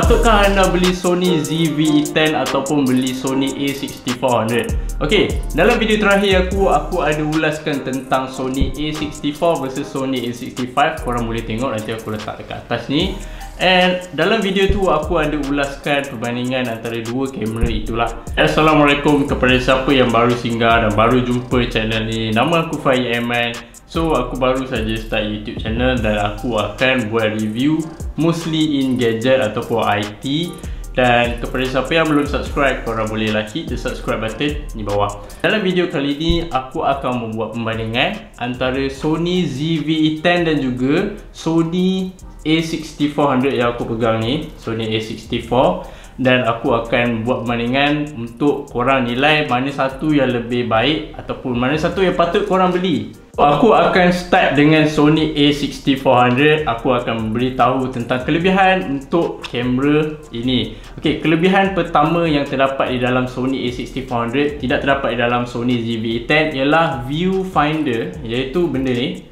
Ataukah anda beli Sony ZV-E10 ataupun beli Sony A6400? Okey, dalam video terakhir aku ada ulaskan tentang Sony A64 versus Sony A65. Korang boleh tengok, nanti aku letak dekat atas ni. And dalam video tu aku ada ulaskan perbandingan antara dua kamera itulah. Assalamualaikum kepada siapa yang baru singgah dan baru jumpa channel ni. Nama aku Faiq Aiman. So aku baru saja start YouTube channel dan aku akan buat review mostly in gadget ataupun IT. Dan kepada siapa yang belum subscribe, korang boleh hit the subscribe button di bawah. Dalam video kali ni aku akan membuat perbandingan antara Sony ZV-E10 dan juga Sony A6400 yang aku pegang ni, Sony A64. Dan aku akan buat perbandingan untuk korang nilai mana satu yang lebih baik ataupun mana satu yang patut korang beli. Aku akan start dengan Sony A6400. Aku akan beritahu tentang kelebihan untuk kamera ini. Okey, kelebihan pertama yang terdapat di dalam Sony A6400 tidak terdapat di dalam Sony ZV-E10 ialah viewfinder, iaitu benda ni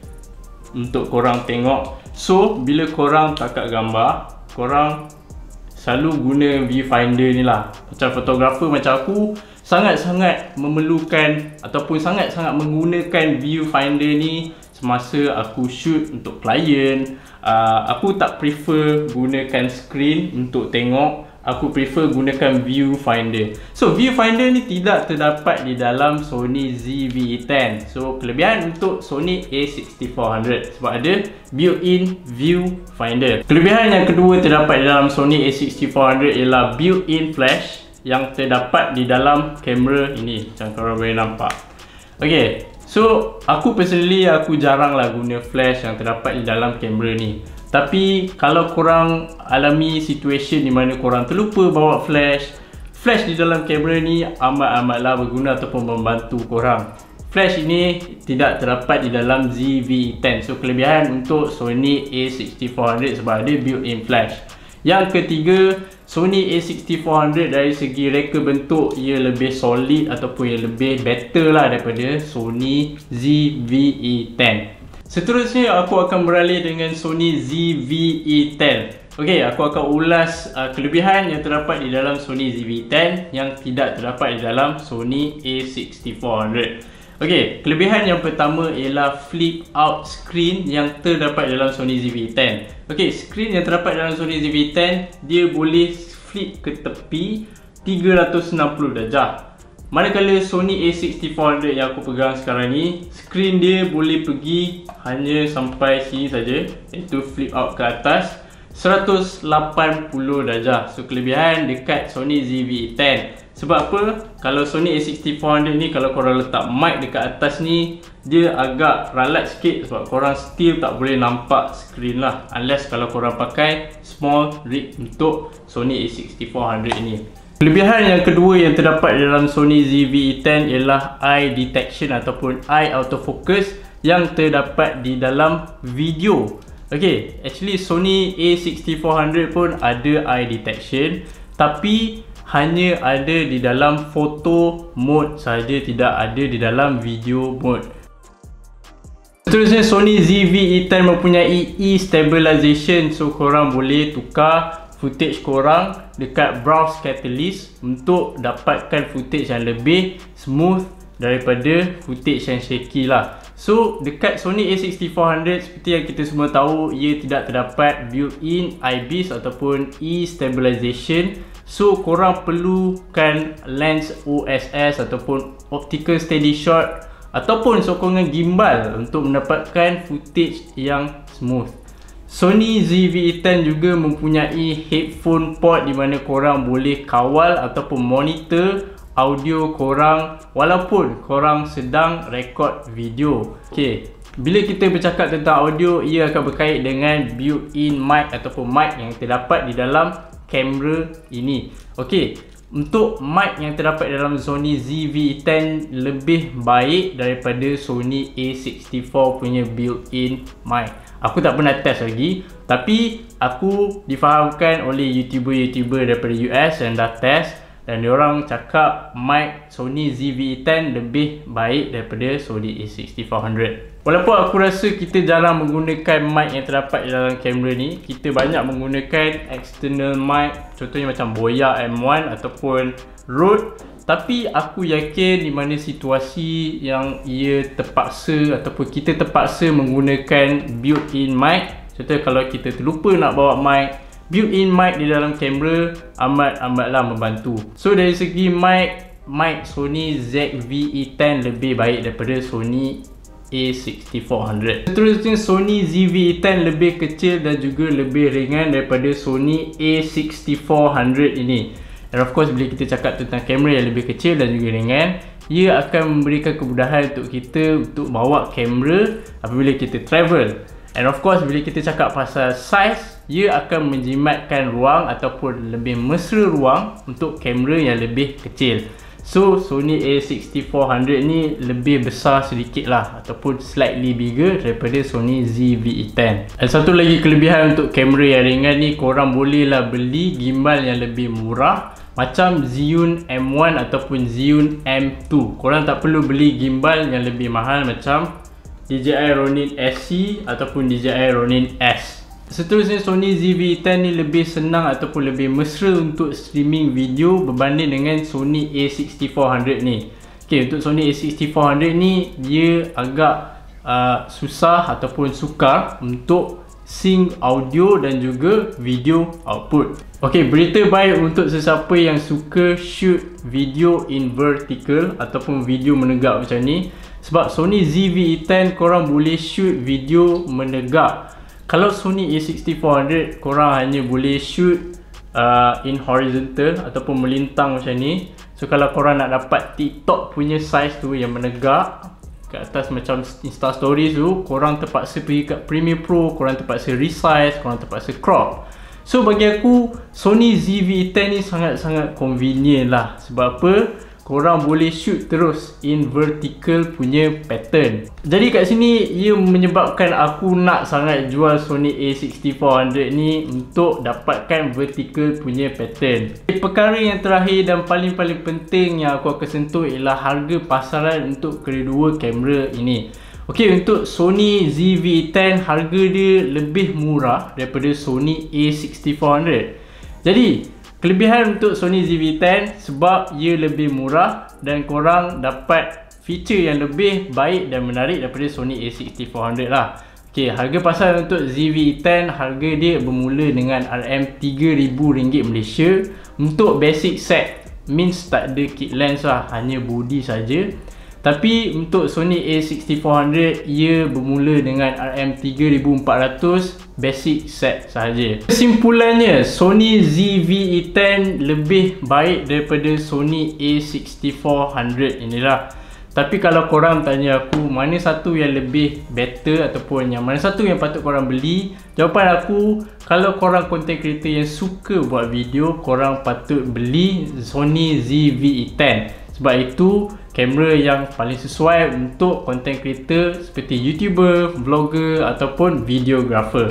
untuk korang tengok. So, bila korang tangkap gambar, korang selalu guna viewfinder ni lah. Macam fotografer macam aku, sangat-sangat memerlukan ataupun sangat-sangat menggunakan viewfinder ni semasa aku shoot untuk klien. Aku tak prefer gunakan screen untuk tengok, aku prefer gunakan viewfinder. So viewfinder ni tidak terdapat di dalam Sony ZV-E10. So kelebihan untuk Sony A6400 sebab ada built-in viewfinder. Kelebihan yang kedua terdapat di dalam Sony A6400 ialah built-in flash yang terdapat di dalam kamera ini. Macam korang boleh nampak. Okay, so aku personally aku jaranglah guna flash yang terdapat di dalam kamera ni. Tapi kalau korang alami situasi di mana korang terlupa bawa flash, flash di dalam kamera ni amat-amatlah berguna ataupun membantu korang. Flash ini tidak terdapat di dalam ZV-E10. So kelebihan untuk Sony A6400 sebab ada built-in flash. Yang ketiga, Sony A6400 dari segi reka bentuk ia lebih solid ataupun ia lebih better lah daripada Sony ZV-E10. Seterusnya aku akan beralih dengan Sony ZV-E10. Okey, aku akan ulas kelebihan yang terdapat di dalam Sony ZV-E10 yang tidak terdapat di dalam Sony A6400. Okey, kelebihan yang pertama ialah flip out screen yang terdapat dalam Sony ZV-E10. Okey, screen yang terdapat dalam Sony ZV-E10 dia boleh flip ke tepi 360 darjah. Manakala Sony A6400 yang aku pegang sekarang ni, screen dia boleh pergi hanya sampai sini saja, iaitu flip out ke atas 180 darjah. So kelebihan dekat Sony ZV-E10. Sebab apa? Kalau Sony A6400 ni, kalau korang letak mic dekat atas ni, dia agak ralat sikit sebab korang still tak boleh nampak screen lah, unless kalau korang pakai small rig untuk Sony A6400 ni. Kelebihan yang kedua yang terdapat dalam Sony ZV-E10 ialah eye detection ataupun eye autofocus yang terdapat di dalam video. Okay, actually Sony A6400 pun ada eye detection, tapi hanya ada di dalam photo mode saja, tidak ada di dalam video mode. Seterusnya, Sony ZV-E10 mempunyai E-stabilization. So korang boleh tukar footage korang dekat browse catalyst untuk dapatkan footage yang lebih smooth daripada footage yang shaky lah. So dekat Sony A6400 seperti yang kita semua tahu, ia tidak terdapat built-in IBIS ataupun E-stabilization. So korang perlukan lens OSS ataupun optical steady shot ataupun sokongan gimbal untuk mendapatkan footage yang smooth. Sony ZV-E10 juga mempunyai headphone port di mana korang boleh kawal ataupun monitor audio korang walaupun korang sedang rekod video. Okey, bila kita bercakap tentang audio, ia akan berkait dengan built-in mic ataupun mic yang terdapat di dalam kamera ini. Okey, untuk mic yang terdapat dalam Sony ZV-E10 lebih baik daripada Sony A64 punya built-in mic. Aku tak pernah test lagi, tapi aku difahamkan oleh YouTuber-YouTuber daripada US yang dah test dan diorang cakap mic Sony ZV-E10 lebih baik daripada Sony A6400. Walaupun aku rasa kita jarang menggunakan mic yang terdapat dalam kamera ni, kita banyak menggunakan external mic, contohnya macam Boya M1 ataupun Rode. Tapi aku yakin di mana situasi yang ia terpaksa ataupun kita terpaksa menggunakan built-in mic, contohnya kalau kita terlupa nak bawa mic, built-in mic di dalam kamera amat-amatlah membantu. So dari segi mic Sony ZV-E10 lebih baik daripada Sony A6400. Seterusnya Sony ZV-E10 lebih kecil dan juga lebih ringan daripada Sony A6400 ini. And of course, bila kita cakap tentang kamera yang lebih kecil dan juga ringan, ia akan memberikan kemudahan untuk kita untuk bawa kamera apabila kita travel. And of course, bila kita cakap pasal size, ia akan menjimatkan ruang ataupun lebih mesra ruang untuk kamera yang lebih kecil. So Sony A6400 ni lebih besar sedikit lah, ataupun slightly bigger daripada Sony ZV-E10. Dan satu lagi kelebihan untuk kamera yang ringan ni, korang bolehlah beli gimbal yang lebih murah macam Zhiyun M1 ataupun Zhiyun M2. Korang tak perlu beli gimbal yang lebih mahal macam DJI Ronin SC ataupun DJI Ronin S. Seterusnya Sony ZV-E10 ni lebih senang ataupun lebih mesra untuk streaming video berbanding dengan Sony A6400 ni. Okay, untuk Sony A6400 ni dia agak susah ataupun sukar untuk sync audio dan juga video output. Okay, berita baik untuk sesiapa yang suka shoot video in vertical ataupun video menegak macam ni, sebab Sony ZV-E10 korang boleh shoot video menegak. Kalau Sony A6400 korang hanya boleh shoot in horizontal ataupun melintang macam ni. So kalau korang nak dapat TikTok punya size tu yang menegak ke atas macam Insta Stories tu, korang terpaksa pergi kat Premiere Pro, korang terpaksa resize, korang terpaksa crop. So bagi aku Sony ZV-E10 ni sangat-sangat convenient lah. Sebab apa? Korang boleh shoot terus in vertical punya pattern. Jadi kat sini ia menyebabkan aku nak sangat jual Sony A6400 ni untuk dapatkan vertical punya pattern. Perkara yang terakhir dan paling-paling penting yang aku akan sentuh ialah harga pasaran untuk kedua kamera ini. Okey, untuk Sony ZV-E10 harga dia lebih murah daripada Sony A6400. Jadi kelebihan untuk Sony ZV-E10 sebab ia lebih murah dan korang dapat feature yang lebih baik dan menarik daripada Sony A6400 lah. Okay, harga pasaran untuk ZV-E10 harga dia bermula dengan RM3,000 Malaysia untuk basic set, means tak ada kit lens lah, hanya body saja. Tapi untuk Sony A6400 ia bermula dengan RM3,400 basic set sahaja. Kesimpulannya, Sony ZV-E10 lebih baik daripada Sony A6400 inilah. Tapi kalau korang tanya aku mana satu yang lebih better ataupun yang mana satu yang patut korang beli, jawapan aku, kalau korang content creator yang suka buat video, korang patut beli Sony ZV-E10. Sebab itu kamera yang paling sesuai untuk content creator seperti YouTuber, vlogger ataupun videographer.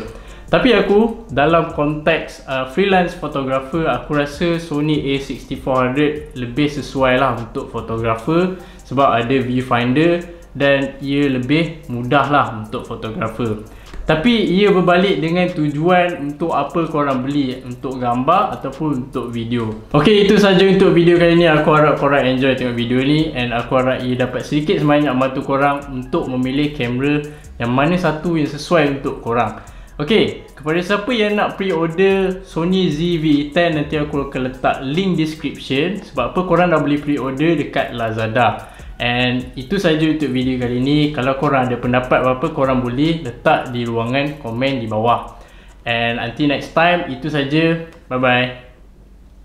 Tapi aku dalam konteks freelance photographer, aku rasa Sony A6400 lebih sesuai lah untuk photographer sebab ada viewfinder dan ia lebih mudah lah untuk photographer. Tapi ia berbalik dengan tujuan untuk apa korang beli, untuk gambar ataupun untuk video. Okey, itu sahaja untuk video kali ni. Aku harap korang enjoy tengok video ni, and aku harap ia dapat sedikit sebanyak membantu korang untuk memilih kamera yang mana satu yang sesuai untuk korang. Okey, kepada siapa yang nak pre-order Sony ZV-E10, nanti aku akan letak link description sebab apa korang dah boleh pre-order dekat Lazada. And itu sahaja untuk video kali ni. Kalau korang ada pendapat apa-apa, korang boleh letak di ruangan komen di bawah. And until next time, itu sahaja. Bye-bye.